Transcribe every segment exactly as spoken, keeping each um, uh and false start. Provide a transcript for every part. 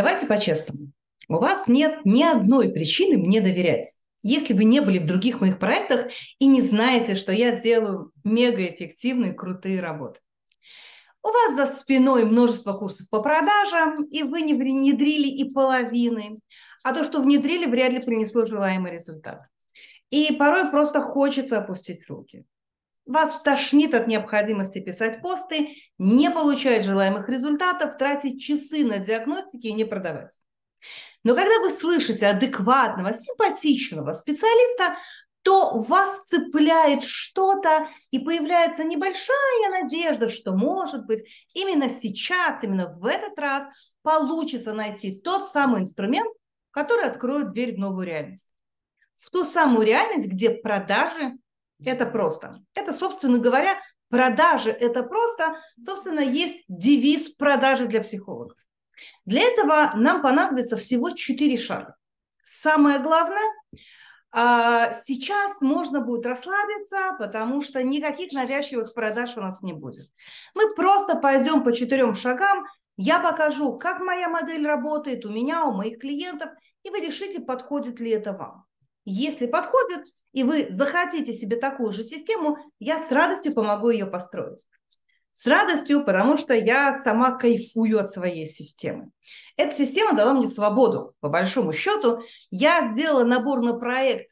Давайте по-честному. У вас нет ни одной причины мне доверять. Если вы не были в других моих проектах и не знаете, что я делаю мегаэффективные, крутые работы. У вас за спиной множество курсов по продажам, и вы не внедрили и половины. А то, что внедрили, вряд ли принесло желаемый результат. И порой просто хочется опустить руки. Вас тошнит от необходимости писать посты, не получать желаемых результатов, тратить часы на диагностики и не продавать. Но когда вы слышите адекватного, симпатичного специалиста, то вас цепляет что-то, и появляется небольшая надежда, что, может быть, именно сейчас, именно в этот раз получится найти тот самый инструмент, который откроет дверь в новую реальность. В ту самую реальность, где продажи – это просто. Это, собственно говоря, продажи – это просто, собственно, есть девиз продажи для психологов. Для этого нам понадобится всего четыре шага. Самое главное, сейчас можно будет расслабиться, потому что никаких навязчивых продаж у нас не будет. Мы просто пойдем по четырем шагам, я покажу, как моя модель работает у меня, у моих клиентов, и вы решите, подходит ли это вам. Если подходит, и вы захотите себе такую же систему, я с радостью помогу ее построить. С радостью, потому что я сама кайфую от своей системы. Эта система дала мне свободу, по большому счету. Я сделала набор на проект,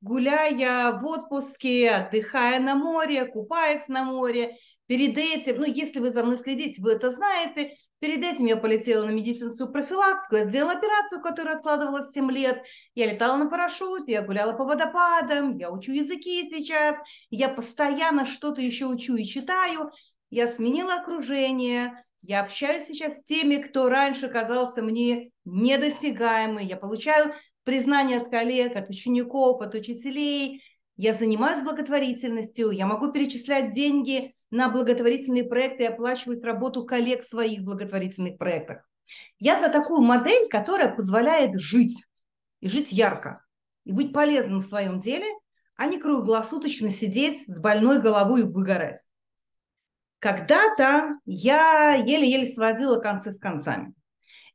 гуляя в отпуске, отдыхая на море, купаясь на море. Перед этим, ну, если вы за мной следите, вы это знаете. Перед этим я полетела на медицинскую профилактику, я сделала операцию, которая откладывалась семь лет, я летала на парашюте, я гуляла по водопадам, я учу языки сейчас, я постоянно что-то еще учу и читаю, я сменила окружение, я общаюсь сейчас с теми, кто раньше казался мне недосягаемым, я получаю признание от коллег, от учеников, от учителей, я занимаюсь благотворительностью, я могу перечислять деньги на благотворительные проекты и оплачивать работу коллег в своих благотворительных проектах. Я за такую модель, которая позволяет жить, и жить ярко, и быть полезным в своем деле, а не круглосуточно сидеть с больной головой и выгорать. Когда-то я еле-еле сводила концы с концами,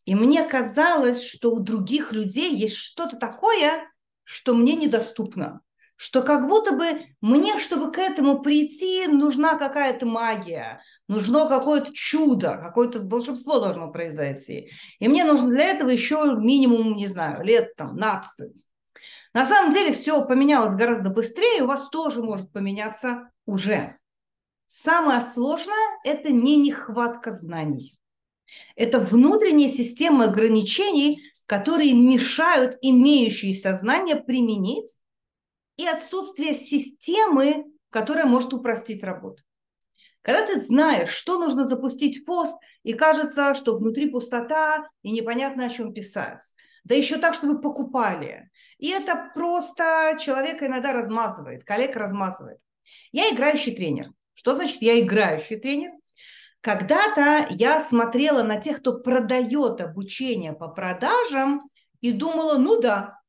и мне казалось, что у других людей есть что-то такое, что мне недоступно. Что как будто бы мне, чтобы к этому прийти, нужна какая-то магия, нужно какое-то чудо, какое-то волшебство должно произойти. И мне нужно для этого еще минимум, не знаю, лет там пятнадцать. На самом деле все поменялось гораздо быстрее, у вас тоже может поменяться уже. Самое сложное – это не нехватка знаний. Это внутренняя система ограничений, которые мешают имеющиеся знания применить, и отсутствие системы, которая может упростить работу. Когда ты знаешь, что нужно запустить в пост, и кажется, что внутри пустота, и непонятно, о чем писать. Да еще так, чтобы покупали. И это просто человека иногда размазывает, коллег размазывает. Я играющий тренер. Что значит я играющий тренер? Когда-то я смотрела на тех, кто продает обучение по продажам, и думала, ну да,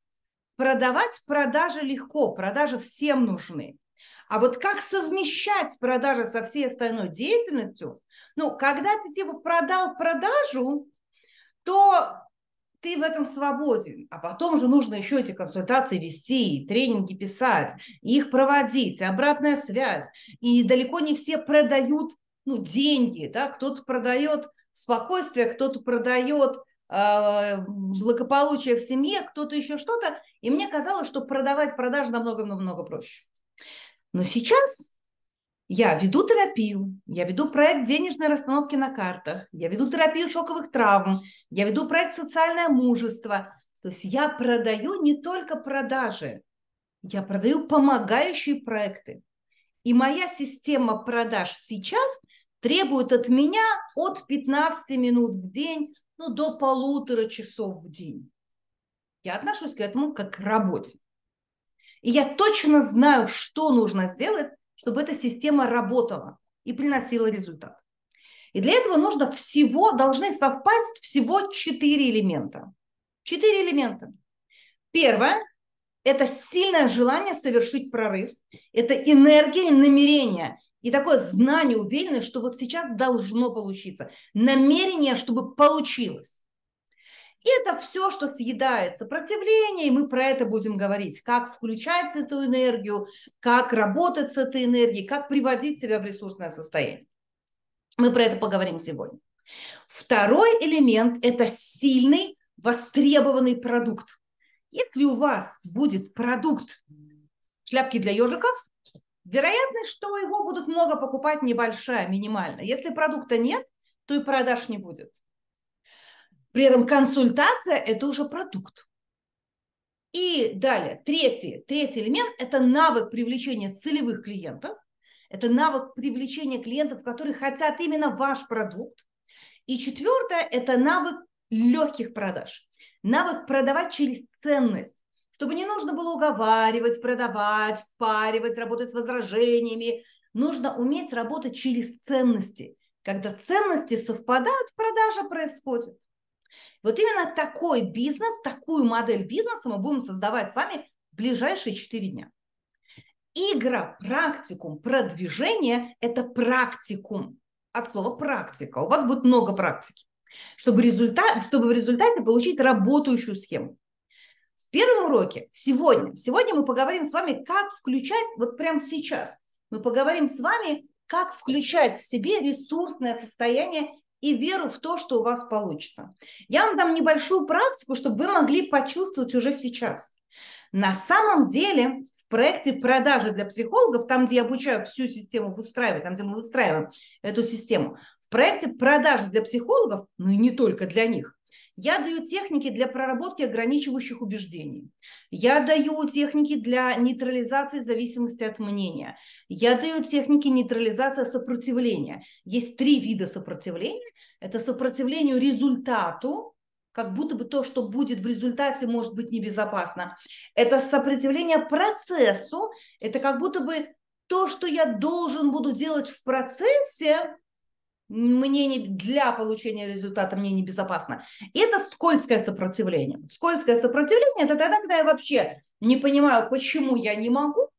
продавать продажи легко, продажи всем нужны. А вот как совмещать продажи со всей остальной деятельностью? Ну, когда ты типа продал продажу, то ты в этом свободен. А потом же нужно еще эти консультации вести, и тренинги писать, и их проводить, и обратная связь. И далеко не все продают, ну, деньги, да? Кто-то продает спокойствие, кто-то продает благополучие в семье, кто-то еще что-то, и мне казалось, что продавать продажи намного-намного проще. Но сейчас я веду терапию, я веду проект денежной расстановки на картах, я веду терапию шоковых травм, я веду проект социальное мужество. То есть я продаю не только продажи, я продаю помогающие проекты. И моя система продаж сейчас требует от меня от пятнадцати минут в день, ну, до полутора часов в день. Я отношусь к этому как к работе. И я точно знаю, что нужно сделать, чтобы эта система работала и приносила результат. И для этого нужно всего, должны совпасть всего четыре элемента. Четыре элемента. Первое – это сильное желание совершить прорыв. Это энергия и намерение. И такое знание, уверенность, что вот сейчас должно получиться. Намерение, чтобы получилось. Это все, что съедает сопротивление, и мы про это будем говорить, как включать эту энергию, как работать с этой энергией, как приводить себя в ресурсное состояние. Мы про это поговорим сегодня. Второй элемент – это сильный, востребованный продукт. Если у вас будет продукт шляпки для ежиков, вероятность, что его будут много покупать, небольшая, минимальная. Если продукта нет, то и продаж не будет. При этом консультация – это уже продукт. И далее, третий, третий элемент – это навык привлечения целевых клиентов. Это навык привлечения клиентов, которые хотят именно ваш продукт. И четвертое – это навык легких продаж. Навык продавать через ценность, чтобы не нужно было уговаривать, продавать, впаривать, работать с возражениями. Нужно уметь работать через ценности. Когда ценности совпадают, продажа происходит. Вот именно такой бизнес, такую модель бизнеса мы будем создавать с вами в ближайшие четыре дня. Игра, практикум, продвижение – это практикум. От слова практика. У вас будет много практики, чтобы, результат, чтобы в результате получить работающую схему. В первом уроке сегодня, сегодня мы поговорим с вами, как включать, вот прямо сейчас, мы поговорим с вами, как включать в себе ресурсное состояние и веру в то, что у вас получится. Я вам дам небольшую практику, чтобы вы могли почувствовать уже сейчас. На самом деле в проекте «Продажи для психологов», там, где я обучаю всю систему выстраивать, там, где мы выстраиваем эту систему, в проекте «Продажи для психологов», ну и не только для них, я даю техники для проработки ограничивающих убеждений. Я даю техники для нейтрализации зависимости от мнения. Я даю техники нейтрализации сопротивления. Есть три вида сопротивления. Это сопротивление результату, как будто бы то, что будет в результате, может быть небезопасно. Это сопротивление процессу. Это как будто бы то, что я должен буду делать в процессе, мне не, для получения результата мне небезопасно. И это скользкое сопротивление. Скользкое сопротивление – это тогда, когда я вообще не понимаю, почему я не могу.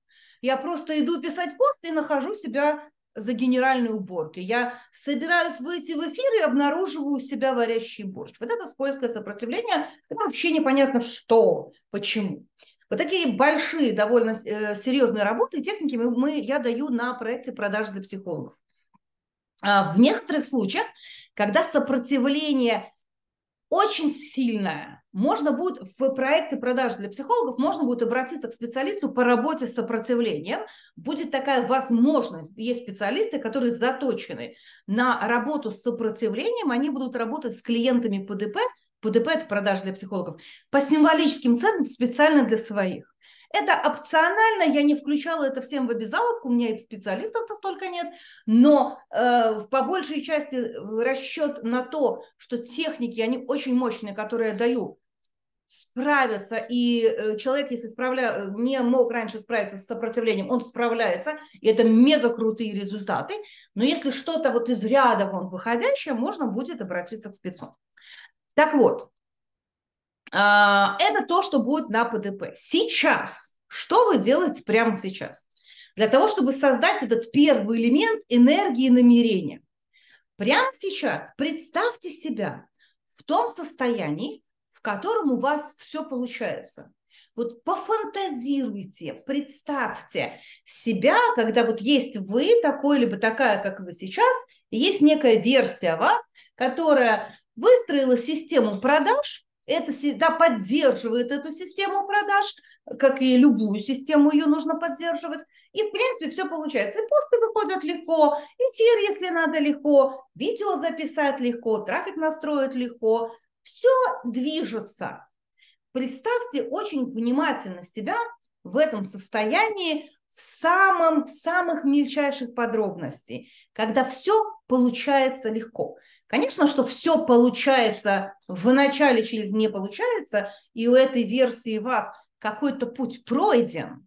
Я просто иду писать пост и нахожу себя за генеральной уборкой. Я собираюсь выйти в эфир и обнаруживаю у себя варящий борщ. Вот это скользкое сопротивление. Это вообще непонятно, что, почему. Вот такие большие, довольно серьезные работы и техники мы, мы, я даю на проекте «Продажи для психологов». В некоторых случаях, когда сопротивление очень сильное, можно будет в проекте «Продаж для психологов» можно будет обратиться к специалисту по работе с сопротивлением. Будет такая возможность. Есть специалисты, которые заточены на работу с сопротивлением. Они будут работать с клиентами ПДП. ПДП – это «Продажи для психологов». По символическим ценам специально для своих. Это опционально, я не включала это всем в обязаловку, у меня и специалистов-то столько нет, но э, по большей части расчет на то, что техники, они очень мощные, которые я даю, справятся, и э, человек, если справля... не мог раньше справиться с сопротивлением, он справляется, и это мега крутые результаты, но если что-то вот из ряда вон выходящее, можно будет обратиться к спецу. Так вот. Это то, что будет на ПДП. Сейчас. Что вы делаете прямо сейчас? Для того, чтобы создать этот первый элемент энергии намерения. Прямо сейчас представьте себя в том состоянии, в котором у вас все получается. Вот пофантазируйте, представьте себя, когда вот есть вы такой, либо такая, как вы сейчас, и есть некая версия вас, которая выстроила систему продаж. Это всегда поддерживает эту систему продаж, как и любую систему, ее нужно поддерживать. И, в принципе, все получается. И посты выходят легко, эфир, если надо, легко, видео записать легко, трафик настроить легко. Все движется. Представьте очень внимательно себя в этом состоянии, в, самом, в самых мельчайших подробностях, когда все получается легко. Конечно, что все получается в начале через «не получается», и у этой версии вас какой-то путь пройден,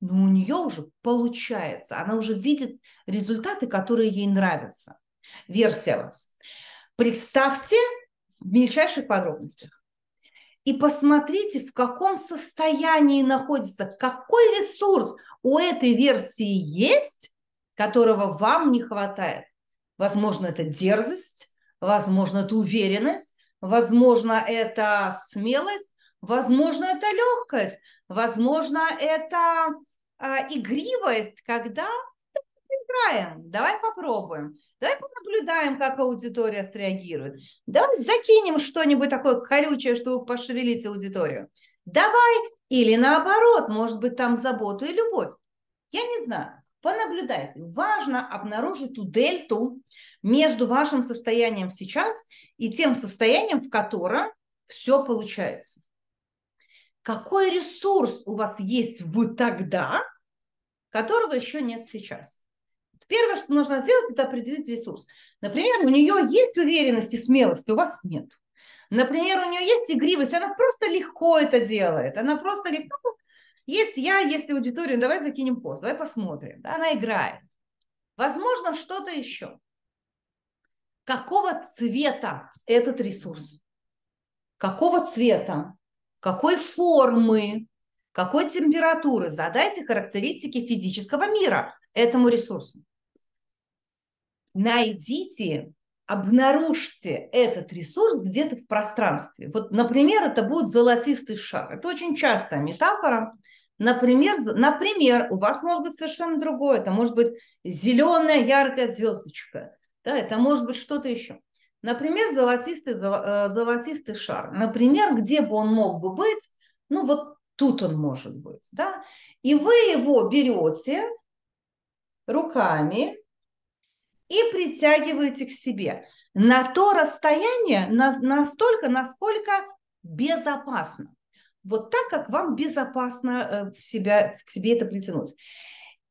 но у нее уже получается, она уже видит результаты, которые ей нравятся. Версия вас. Представьте в мельчайших подробностях. И посмотрите, в каком состоянии находится, какой ресурс у этой версии есть, которого вам не хватает. Возможно, это дерзость, возможно, это уверенность, возможно, это смелость, возможно, это легкость, возможно, это э, игривость, когда играем. Давай попробуем, давай понаблюдаем, как аудитория среагирует. Давай закинем что-нибудь такое колючее, чтобы пошевелить аудиторию. Давай, или наоборот, может быть, там заботу и любовь. Я не знаю. Понаблюдайте. Важно обнаружить ту дельту между вашим состоянием сейчас и тем состоянием, в котором все получается. Какой ресурс у вас есть вы тогда, которого еще нет сейчас? Первое, что нужно сделать, это определить ресурс. Например, у нее есть уверенность и смелость, у вас нет. Например, у нее есть игривость, она просто легко это делает, она просто легко... Есть я, есть аудитория, давай закинем пост, давай посмотрим. Да, она играет. Возможно, что-то еще. Какого цвета этот ресурс? Какого цвета? Какой формы? Какой температуры? Задайте характеристики физического мира этому ресурсу. Найдите, обнаружьте этот ресурс где-то в пространстве. Вот, например, это будет золотистый шар. Это очень частая метафора. Например, например, у вас может быть совершенно другое. Это может быть зеленая яркая звездочка. Да, это может быть что-то еще. Например, золотистый, золотистый шар. Например, где бы он мог бы быть? Ну, вот тут он может быть. Да? И вы его берете руками и притягиваете к себе на то расстояние, на, настолько, насколько безопасно. Вот так, как вам безопасно в себя, к себе это притянуть.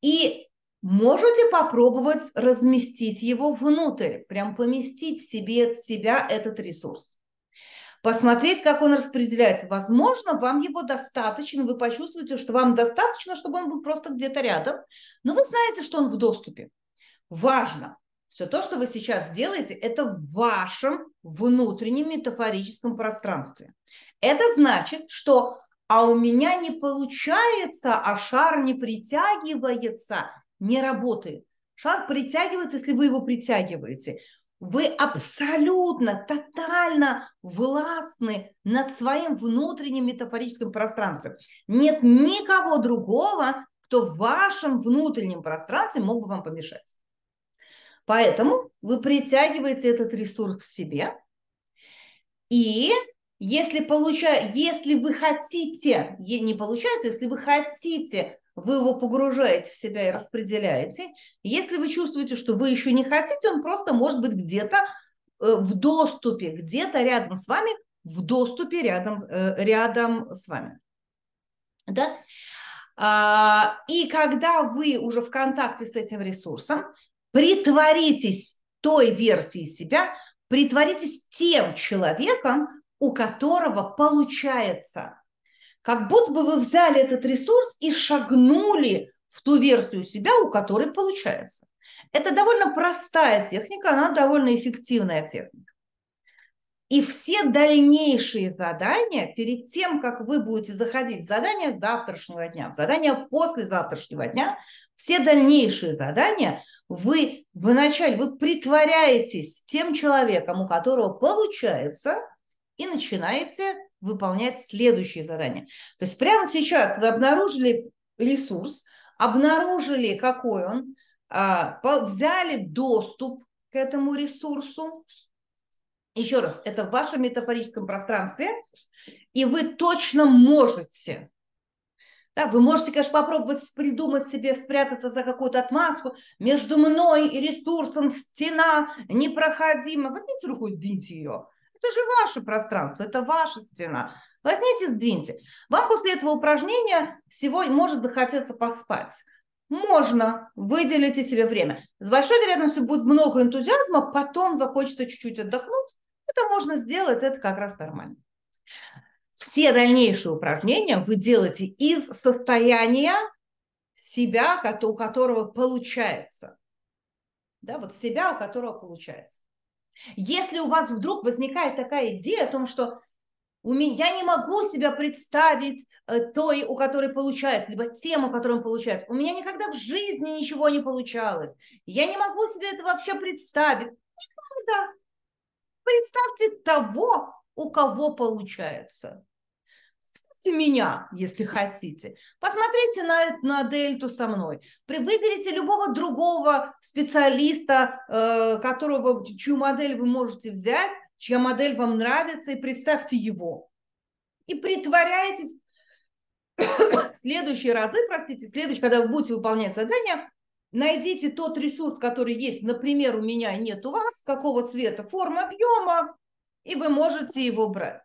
И можете попробовать разместить его внутрь, прям поместить в себе, в себя этот ресурс. Посмотреть, как он распределяется. Возможно, вам его достаточно, вы почувствуете, что вам достаточно, чтобы он был просто где-то рядом, но вы знаете, что он в доступе. Важно! Все то, что вы сейчас делаете, это в вашем внутреннем метафорическом пространстве. Это значит, что «а у меня не получается, а шар не притягивается», не работает. Шар притягивается, если вы его притягиваете. Вы абсолютно, тотально властны над своим внутренним метафорическим пространством. Нет никого другого, кто в вашем внутреннем пространстве мог бы вам помешать. Поэтому вы притягиваете этот ресурс к себе, и если, получа... если вы хотите, не получается, если вы хотите, вы его погружаете в себя и распределяете. Если вы чувствуете, что вы еще не хотите, он просто может быть где-то в доступе, где-то рядом с вами, в доступе рядом, рядом с вами. Да? И когда вы уже в контакте с этим ресурсом, притворитесь той версией себя, притворитесь тем человеком, у которого получается. Как будто бы вы взяли этот ресурс и шагнули в ту версию себя, у которой получается. Это довольно простая техника, она довольно эффективная техника. И все дальнейшие задания, перед тем, как вы будете заходить в задание завтрашнего дня, в задание послезавтрашнего дня, все дальнейшие задания – Вы вначале вы притворяетесь тем человеком, у которого получается, и начинаете выполнять следующие задания. То есть прямо сейчас вы обнаружили ресурс, обнаружили, какой он, взяли доступ к этому ресурсу. Еще раз, это в вашем метафорическом пространстве, и вы точно можете... Да, вы можете, конечно, попробовать придумать себе, спрятаться за какую-то отмазку. Между мной и ресурсом стена непроходима. Возьмите руку и сдвиньте ее. Это же ваше пространство, это ваша стена. Возьмите и сдвиньте. Вам после этого упражнения сегодня может захотеться поспать. Можно, выделите себе время. С большой вероятностью будет много энтузиазма, потом захочется чуть-чуть отдохнуть. Это можно сделать, это как раз нормально. Все дальнейшие упражнения вы делаете из состояния себя, у которого получается. Да, вот себя, у которого получается. Если у вас вдруг возникает такая идея о том, что у меня, я не могу себя представить той, у которой получается, либо тем, у которой получается. У меня никогда в жизни ничего не получалось. Я не могу себе это вообще представить. Никогда. Представьте того, у кого получается. Меня, если хотите. Посмотрите на, на дельту со мной. Выберите любого другого специалиста, э, которого, чью модель вы можете взять, чья модель вам нравится, и представьте его. И притворяйтесь в следующие разы, простите, следующий, когда вы будете выполнять задание, найдите тот ресурс, который есть, например, у меня нет у вас, какого цвета, форма, объема, и вы можете его брать.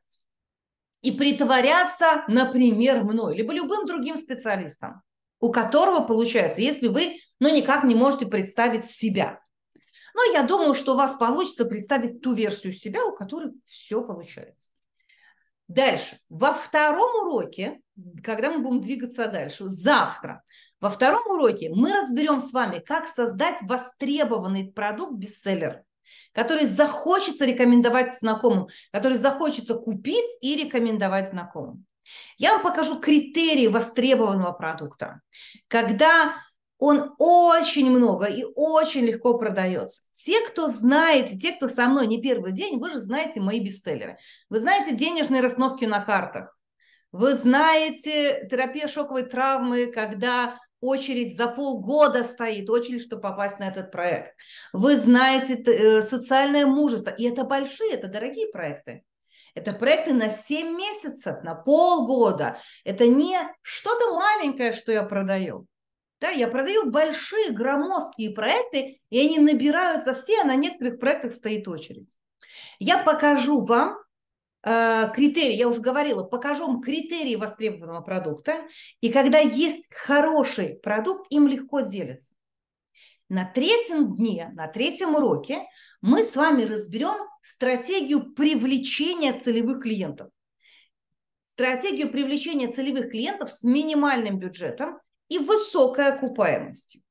И притворяться, например, мной, либо любым другим специалистом, у которого получается, если вы, ну, никак не можете представить себя. Но я думаю, что у вас получится представить ту версию себя, у которой все получается. Дальше. Во втором уроке, когда мы будем двигаться дальше, завтра, во втором уроке мы разберем с вами, как создать востребованный продукт-бестселлер, который захочется рекомендовать знакомым, который захочется купить и рекомендовать знакомым. Я вам покажу критерии востребованного продукта, когда он очень много и очень легко продается. Те, кто знаете, те, кто со мной не первый день, вы же знаете мои бестселлеры. Вы знаете денежные расстановки на картах, вы знаете терапию шоковой травмы, когда... очередь за полгода стоит, очередь, чтобы попасть на этот проект. Вы знаете социальное мужество. И это большие, это дорогие проекты. Это проекты на семь месяцев, на полгода. Это не что-то маленькое, что я продаю. Да, я продаю большие, громоздкие проекты, и они набираются все, а на некоторых проектах стоит очередь. Я покажу вам критерии, я уже говорила, покажу вам критерии востребованного продукта, и когда есть хороший продукт, им легко делиться. На третьем дне, на третьем уроке мы с вами разберем стратегию привлечения целевых клиентов. Стратегию привлечения целевых клиентов с минимальным бюджетом и высокой окупаемостью.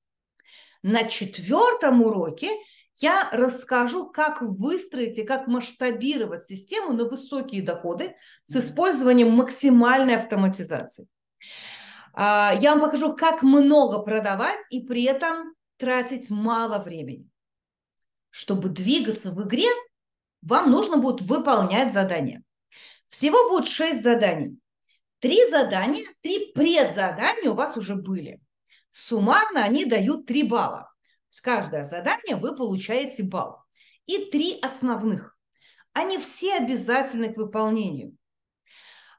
На четвертом уроке я расскажу, как выстроить и как масштабировать систему на высокие доходы с использованием максимальной автоматизации. Я вам покажу, как много продавать и при этом тратить мало времени. Чтобы двигаться в игре, вам нужно будет выполнять задания. Всего будет шесть заданий. Три задания, три предзадания у вас уже были. Суммарно они дают три балла. С каждое задание вы получаете балл. И три основных. Они все обязательны к выполнению.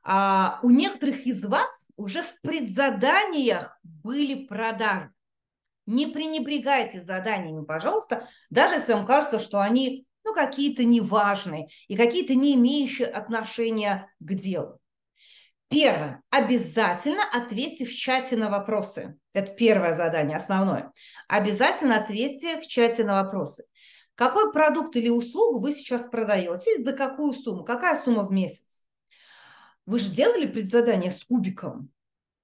А у некоторых из вас уже в предзаданиях были продажи. Не пренебрегайте заданиями, пожалуйста, даже если вам кажется, что они, ну, какие-то неважные и какие-то не имеющие отношения к делу. Первое. Обязательно ответьте в чате на вопросы. Это первое задание, основное. Обязательно ответьте в чате на вопросы. Какой продукт или услугу вы сейчас продаете? За какую сумму? Какая сумма в месяц? Вы же делали предзадание с кубиком?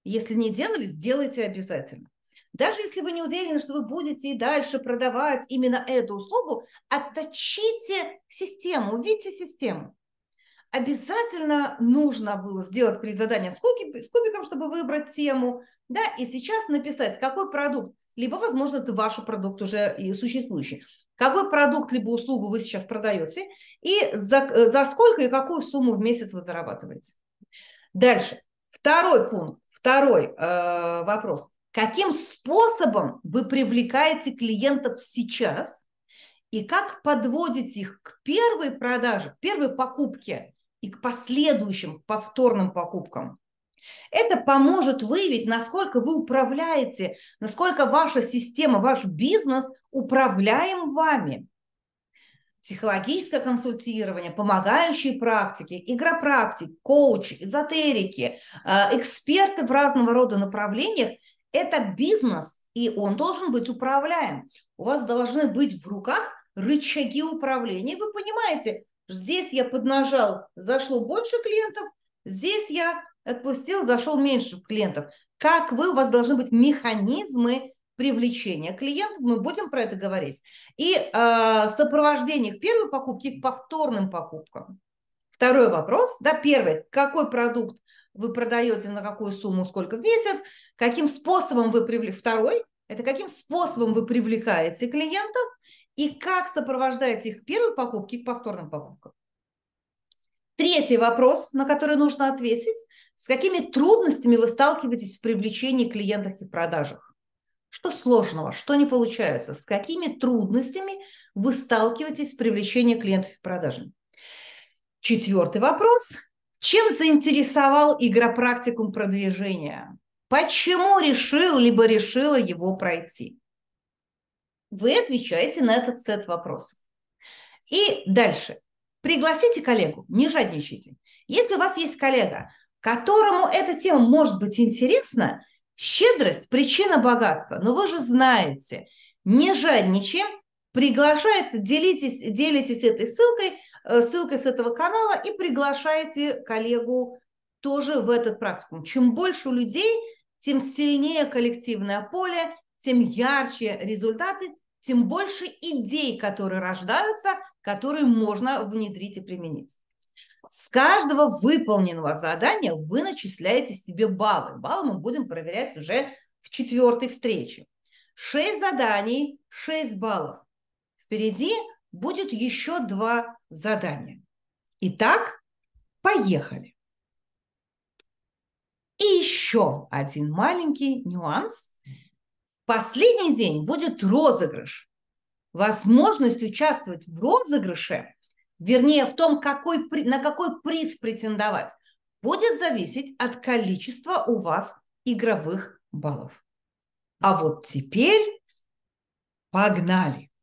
Если не делали, сделайте обязательно. Даже если вы не уверены, что вы будете и дальше продавать именно эту услугу, отточите систему, увидите систему. Обязательно нужно было сделать предзадание с кубиком, чтобы выбрать тему, да, и сейчас написать, какой продукт, либо, возможно, это ваш продукт уже и существующий, какой продукт либо услугу вы сейчас продаете, и за, за сколько и какую сумму в месяц вы зарабатываете. Дальше. Второй пункт, второй э, вопрос. Каким способом вы привлекаете клиентов сейчас и как подводите их к первой продаже, к первой покупке и к последующим повторным покупкам? Это поможет выявить, насколько вы управляете, насколько ваша система, ваш бизнес управляем вами. Психологическое консультирование, помогающие практики, игра практик, коучи, эзотерики, эксперты в разного рода направлениях – это бизнес, и он должен быть управляем. У вас должны быть в руках рычаги управления, вы понимаете, здесь я поднажал, зашло больше клиентов, здесь я отпустил, зашел меньше клиентов. Как вы, у вас должны быть механизмы привлечения клиентов, мы будем про это говорить. И э, сопровождение к первой покупке и к повторным покупкам. Второй вопрос, да, первый, какой продукт вы продаете, на какую сумму, сколько в месяц, каким способом вы привлекаете, второй, это каким способом вы привлекаете клиентов, и как сопровождаете их к первой покупке и к повторным покупкам. Третий вопрос, на который нужно ответить. С какими трудностями вы сталкиваетесь в привлечении клиентов и продажах? Что сложного, что не получается? С какими трудностями вы сталкиваетесь в привлечении клиентов и продажами? Четвертый вопрос. Чем заинтересовал игропрактикум продвижения? Почему решил, либо решила его пройти? Вы отвечаете на этот сет вопросов. И дальше. Пригласите коллегу, не жадничайте. Если у вас есть коллега, которому эта тема может быть интересна, щедрость – причина богатства. Но вы же знаете, не жадничаем, приглашайте, делитесь, делитесь этой ссылкой, ссылкой с этого канала и приглашайте коллегу тоже в этот практикум. Чем больше людей, тем сильнее коллективное поле, тем ярче результаты, тем больше идей, которые рождаются, которые можно внедрить и применить. С каждого выполненного задания вы начисляете себе баллы. Баллы мы будем проверять уже в четвертой встрече. Шесть заданий, шесть баллов. Впереди будет еще два задания. Итак, поехали. И еще один маленький нюанс. Последний день будет розыгрыш. Возможность участвовать в розыгрыше, вернее, в том, какой, на какой приз претендовать, будет зависеть от количества у вас игровых баллов. А вот теперь погнали!